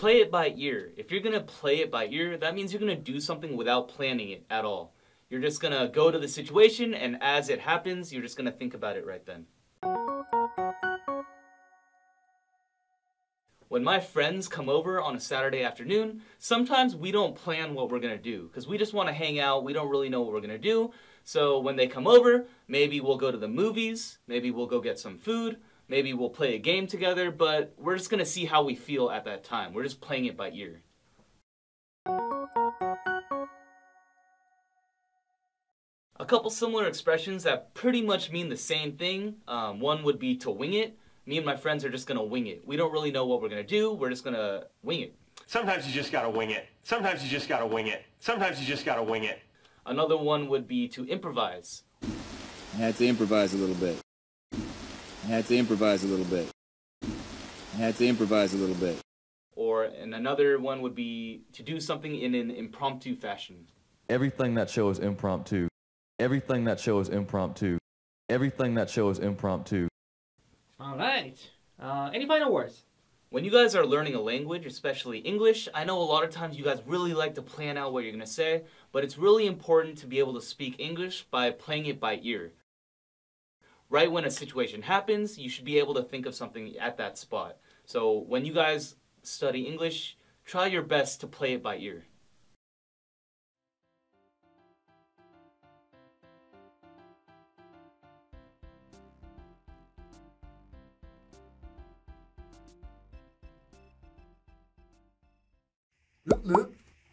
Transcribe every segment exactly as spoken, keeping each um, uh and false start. play it by ear. If you're going to play it by ear, that means you're going to do something without planning it at all. You're just going to go to the situation, and as it happens, you're just going to think about it right then. When my friends come over on a Saturday afternoon, sometimes we don't plan what we're going to do because we just want to hang out. We don't really know what we're going to do. So when they come over, maybe we'll go to the movies, maybe we'll go get some food, maybe we'll play a game together, but we're just going to see how we feel at that time. We're just playing it by ear. A couple similar expressions that pretty much mean the same thing. Um, one would be to wing it. Me and my friends are just going to wing it. We don't really know what we're going to do. We're just going to wing it. Sometimes you just got to wing it. Sometimes you just got to wing it. Sometimes you just got to wing it. Another one would be to improvise. I had to improvise a little bit. I had to improvise a little bit. I had to improvise a little bit. Or and another one would be to do something in an impromptu fashion. Everything that show is impromptu. Everything that show is impromptu. Everything that show is impromptu. All right. Uh, any final words? When you guys are learning a language, especially English, I know a lot of times you guys really like to plan out what you're going to say, but it's really important to be able to speak English by playing it by ear. Right when a situation happens, you should be able to think of something at that spot. So when you guys study English, try your best to play it by ear. Look, look,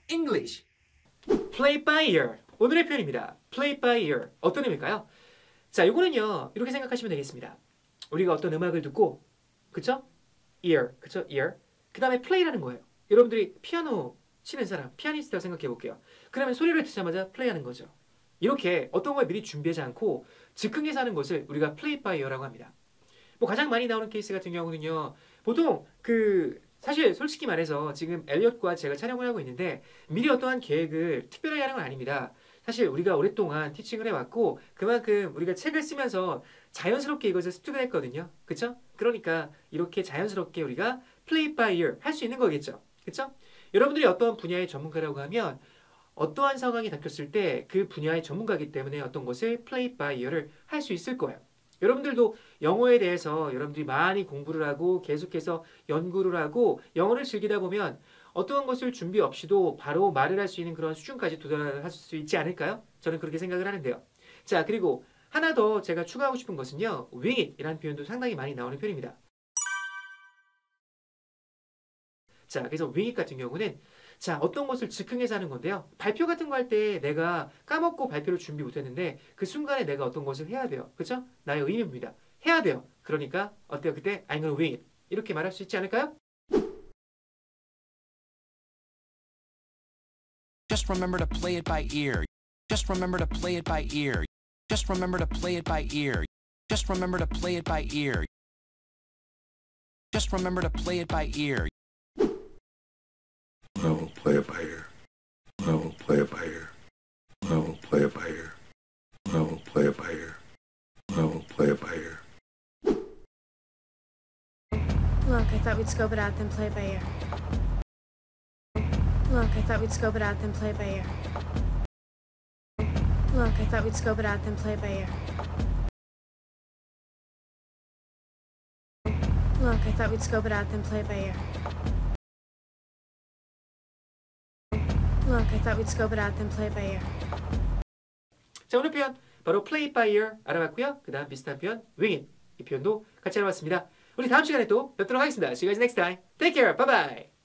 English. Play by ear. 오늘의 표현입니다. Play by ear. 어떤 의미일까요? 자, 이거는요. 이렇게 생각하시면 되겠습니다. 우리가 어떤 음악을 듣고, 그쵸? ear, 그쵸? ear. 그 다음에 play라는 거예요. 여러분들이 피아노 치는 사람, 피아니스트라고 생각해볼게요. 그러면 소리를 듣자마자 play하는 거죠. 이렇게 어떤 걸 미리 준비하지 않고 즉흥해서 하는 것을 우리가 play by ear라고 합니다. 뭐 가장 많이 나오는 케이스 같은 경우는요. 보통 그... 사실 솔직히 말해서 지금 엘리엇과 제가 촬영을 하고 있는데 미리 어떠한 계획을 특별하게 하는 건 아닙니다. 사실 우리가 오랫동안 티칭을 해왔고 그만큼 우리가 책을 쓰면서 자연스럽게 이것을 습득을 했거든요. 그쵸? 그러니까 이렇게 자연스럽게 우리가 play by ear 할 수 있는 거겠죠. 그쵸? 여러분들이 어떠한 분야의 전문가라고 하면 어떠한 상황이 닥쳤을 때 그 분야의 전문가이기 때문에 어떤 것을 play by ear를 할 수 있을 거예요. 여러분들도 영어에 대해서 여러분들이 많이 공부를 하고 계속해서 연구를 하고 영어를 즐기다 보면 어떠한 것을 준비 없이도 바로 말을 할 수 있는 그런 수준까지 도달할 수 있지 않을까요? 저는 그렇게 생각을 하는데요. 자, 그리고 하나 더 제가 추가하고 싶은 것은요. wing it 이라는 표현도 상당히 많이 나오는 표현입니다. 자, 그래서 wing it 같은 경우는 자, 어떤 것을 즉흥해서 하는 건데요. 발표 같은 거 할 때 내가 까먹고 발표를 준비 못했는데 그 순간에 내가 어떤 것을 해야 돼요. 그렇죠? 나의 의무입니다. 해야 돼요. 그러니까 어때요? 그때 I'm gonna wing it. 이렇게 말할 수 있지 않을까요? Just remember to play it by ear. Just remember to play it by ear. Just remember to play it by ear. Just remember to play it by ear. Just remember to play it by ear. I will play it by ear. I will play it by ear. I will play it by ear. I will play it by ear. I will play it by ear. Look, I thought we'd scope it out, then play it by ear. Look, I thought we'd scope it out, then play it by ear. Look, I thought we'd scope it out, then play it by ear. Look, I thought we'd scope it out, then play it by ear. Look, I thought we'd scope it out, then play it by ear. 자, 오늘 표현 바로 play it by ear 알아봤고요. 그 다음 비슷한 표현 wing it 이 표현도 같이 알아봤습니다. 우리 다음 시간에 또 뵙도록 하겠습니다. See you guys next time. Take care. Bye bye.